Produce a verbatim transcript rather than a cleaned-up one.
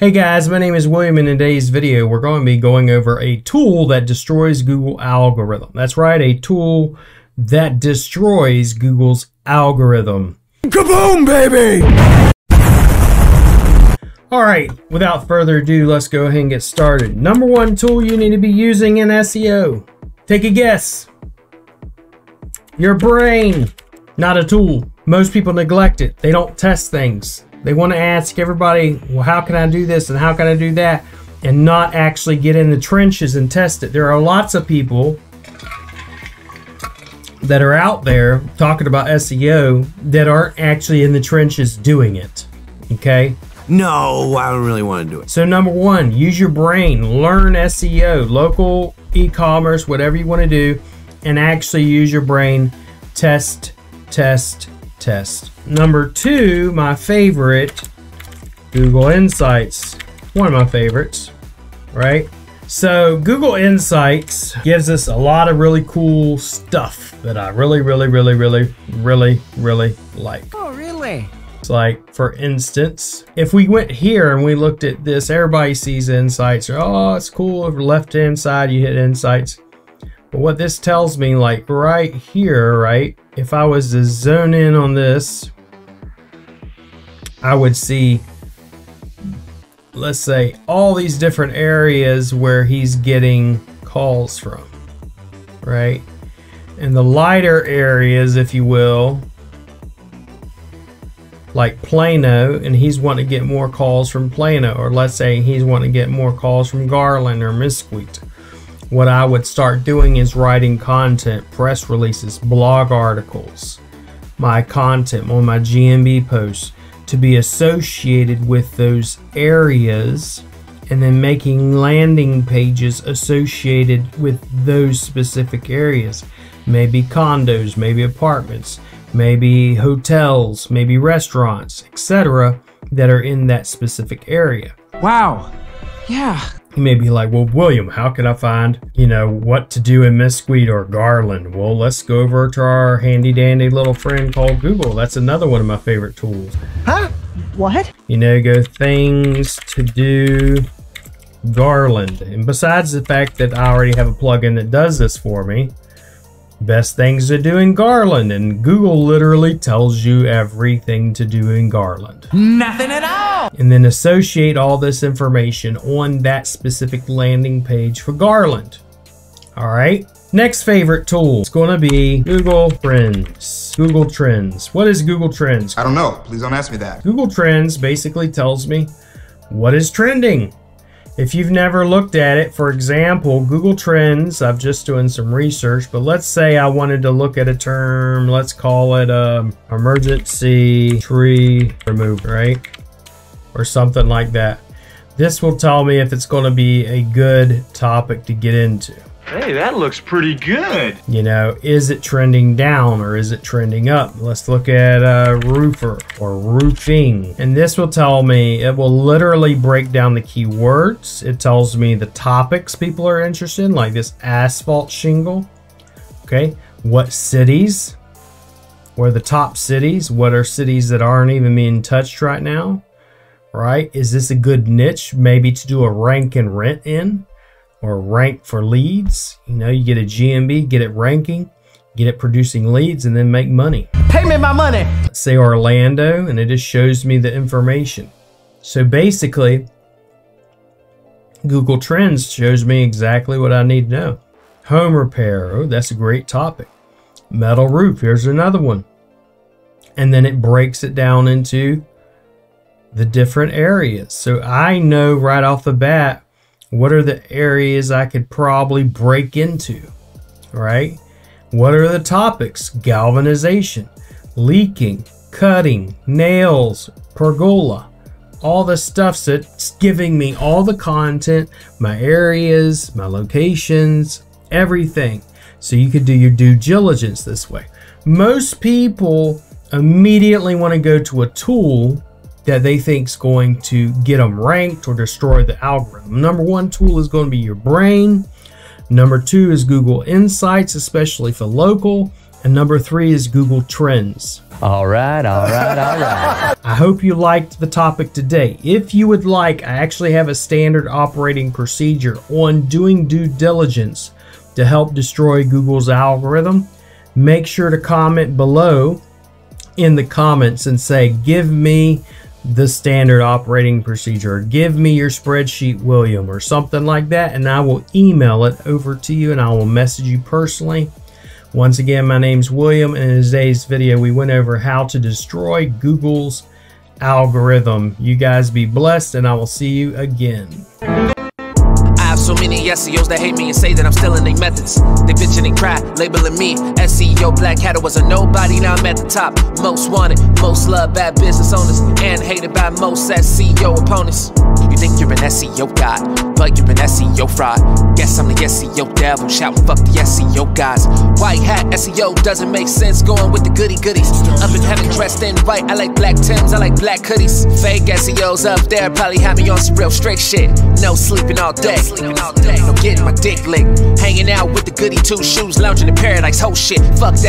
Hey guys, my name is William, and in today's video we're going to be going over a tool that destroys Google algorithm. That's right, a tool that destroys Google's algorithm. Kaboom, baby! Alright, without further ado, let's go ahead and get started. Number one tool you need to be using in S E O. Take a guess. Your brain. Not a tool. Most people neglect it. They don't test things. They want to ask everybody, well, how can I do this and how can I do that, and not actually get in the trenches and test it. There are lots of people that are out there talking about S E O that aren't actually in the trenches doing it, okay? No, I don't really want to do it. So number one, use your brain. Learn S E O, local, e-commerce, whatever you want to do, and actually use your brain. Test, test, test. Number two, my favorite, Google Insights. One of my favorites, right? So Google Insights gives us a lot of really cool stuff that I really, really, really, really, really, really like. Oh, really? It's like, for instance, if we went here and we looked at this, everybody sees Insights. Or, oh, it's cool. Over left-hand side, you hit Insights. But what this tells me, like right here, right? If I was to zone in on this, I would see, let's say, all these different areas where he's getting calls from, right? And the lighter areas, if you will, like Plano, and he's wanting to get more calls from Plano, or let's say he's wanting to get more calls from Garland or Mesquite. What I would start doing is writing content, press releases, blog articles, my content on my G M B posts to be associated with those areas, and then making landing pages associated with those specific areas. Maybe condos, maybe apartments, maybe hotels, maybe restaurants, et cetera that are in that specific area. Wow. Yeah. You may be like, well, William, how can I find, you know, what to do in Mesquite or Garland? Well, let's go over to our handy dandy little friend called Google. That's another one of my favorite tools. Huh? What? You know, go things to do Garland. And besides the fact that I already have a plugin that does this for me, best things to do in Garland. And Google literally tells you everything to do in Garland. Nothing at all! And then associate all this information on that specific landing page for Garland. All right. Next favorite tool is going to be Google Trends. Google Trends. What is Google Trends? I don't know. Please don't ask me that. Google Trends basically tells me what is trending. If you've never looked at it, for example, Google Trends, I've just doing some research, but let's say I wanted to look at a term, let's call it um, emergency tree removal, right? Or something like that. This will tell me if it's gonna be a good topic to get into. Hey, that looks pretty good. You know, is it trending down or is it trending up? Let's look at uh, roofer or roofing. And this will tell me, it will literally break down the keywords. It tells me the topics people are interested in, like this asphalt shingle. Okay, what cities? What are the top cities? What are cities that aren't even being touched right now? Right, is this a good niche maybe to do a rank and rent in? Or rank for leads. You know, you get a G M B, get it ranking, get it producing leads, and then make money. Pay me my money. Let's say Orlando, and it just shows me the information. So basically, Google Trends shows me exactly what I need to know. Home repair, oh, that's a great topic. Metal roof, here's another one. And then it breaks it down into the different areas. So I know right off the bat what are the areas I could probably break into, right? What are the topics? Galvanization, leaking, cutting, nails, pergola, all the stuff that's giving me all the content, my areas, my locations, everything. So you could do your due diligence this way. Most people immediately want to go to a tool that they think's going to get them ranked or destroy the algorithm. Number one tool is going to be your brain. Number two is Google Insights, especially for local. And number three is Google Trends. All right, all right, all right. I hope you liked the topic today. If you would like, I actually have a standard operating procedure on doing due diligence to help destroy Google's algorithm. Make sure to comment below in the comments and say, give me the standard operating procedure, or give me your spreadsheet, William, or something like that, and I will email it over to you and I will message you personally. Once again, my name's William, and in today's video, we went over how to destroy Google's algorithm. You guys be blessed, and I will see you again. I have so many S E Os that hate me and say that I'm stealing their methods. They bitching and cry, labeling me S E O black hat. I was a nobody, now I'm at the top. Most wanted, most loved by business owners, and hated by most S E O opponents. You think you're an S E O god, but you're an S E O fraud. Guess I'm the S E O devil, shouting fuck the S E O guys. White hat S E O doesn't make sense, going with the goody goodies. Up in heaven dressed in white, I like black Tims, I like black hoodies. Fake S E Os up there probably have me on some real strict shit. No sleeping all day. All day, no getting my dick licked. Hanging out with the goody two shoes, lounging in paradise, whole shit. Fuck that shit.